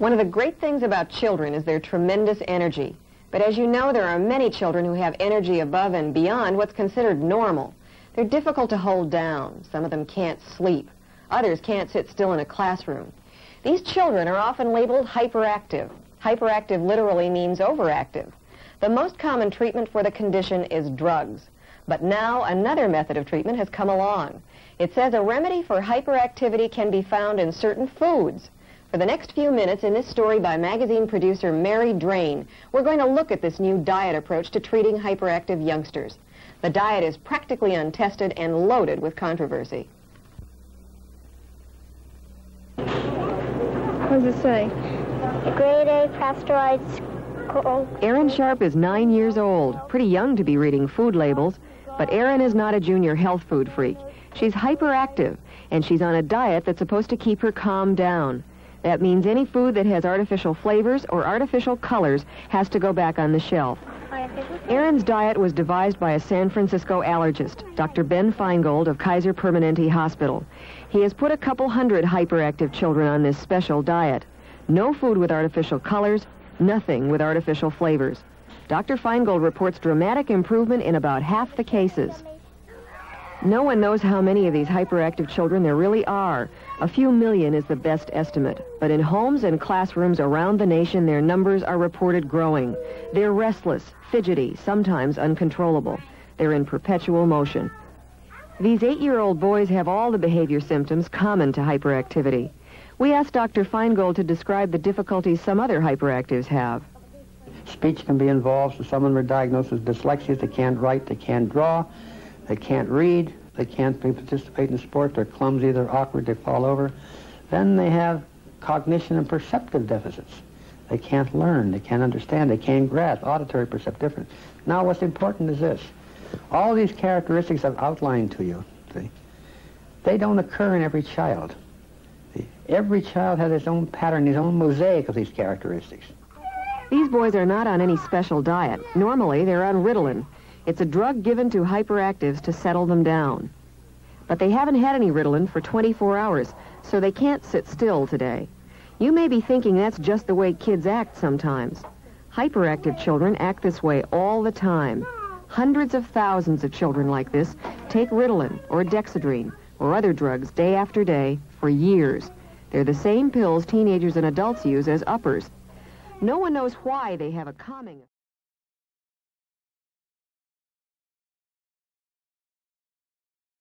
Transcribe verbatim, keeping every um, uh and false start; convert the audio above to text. One of the great things about children is their tremendous energy. But as you know, there are many children who have energy above and beyond what's considered normal. They're difficult to hold down. Some of them can't sleep. Others can't sit still in a classroom. These children are often labeled hyperactive. Hyperactive literally means overactive. The most common treatment for the condition is drugs. But now another method of treatment has come along. It says a remedy for hyperactivity can be found in certain foods. For the next few minutes in this story by magazine producer Mary Drain, we're going to look at this new diet approach to treating hyperactive youngsters. The diet is practically untested and loaded with controversy. What does it say? Grade A pasteurized. Erin Sharp is nine years old, pretty young to be reading food labels, but Erin is not a junior health food freak. She's hyperactive, and she's on a diet that's supposed to keep her calm down. That means any food that has artificial flavors or artificial colors has to go back on the shelf. Erin's diet was devised by a San Francisco allergist, Doctor Ben Feingold of Kaiser Permanente Hospital. He has put a couple hundred hyperactive children on this special diet. No food with artificial colors, nothing with artificial flavors. Doctor Feingold reports dramatic improvement in about half the cases. No one knows how many of these hyperactive children there really are. A few million is the best estimate. But in homes and classrooms around the nation, their numbers are reported growing. They're restless, fidgety, sometimes uncontrollable. They're in perpetual motion. These eight-year-old boys have all the behavior symptoms common to hyperactivity. We asked Doctor Feingold to describe the difficulties some other hyperactives have. Speech can be involved, so some of them are diagnosed as dyslexia. They can't write, they can't draw. They can't read, they can't participate in sport, they're clumsy, they're awkward, they fall over. Then they have cognition and perceptive deficits. They can't learn, they can't understand, they can't grasp, auditory perceptive difference. Now what's important is this. All these characteristics I've outlined to you, see, they don't occur in every child. See, every child has his own pattern, his own mosaic of these characteristics. These boys are not on any special diet. Normally they're on Ritalin. It's a drug given to hyperactives to settle them down. But they haven't had any Ritalin for twenty-four hours, so they can't sit still today. You may be thinking that's just the way kids act sometimes. Hyperactive children act this way all the time. Hundreds of thousands of children like this take Ritalin or Dexedrine or other drugs day after day for years. They're the same pills teenagers and adults use as uppers. No one knows why they have a calming effect.